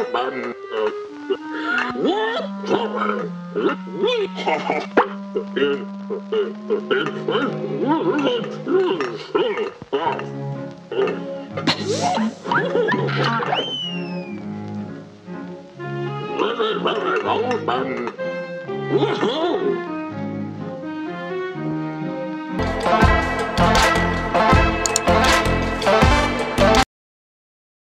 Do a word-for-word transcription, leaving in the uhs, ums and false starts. What?